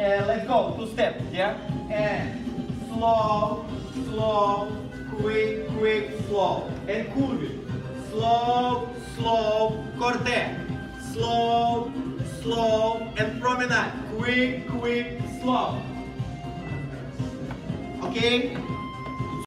let's go, 2 steps, yeah? And slow, slow, quick, quick, slow. And curve. Slow, slow, corte. Slow, slow, and promenade. Quick, quick, slow. Okay?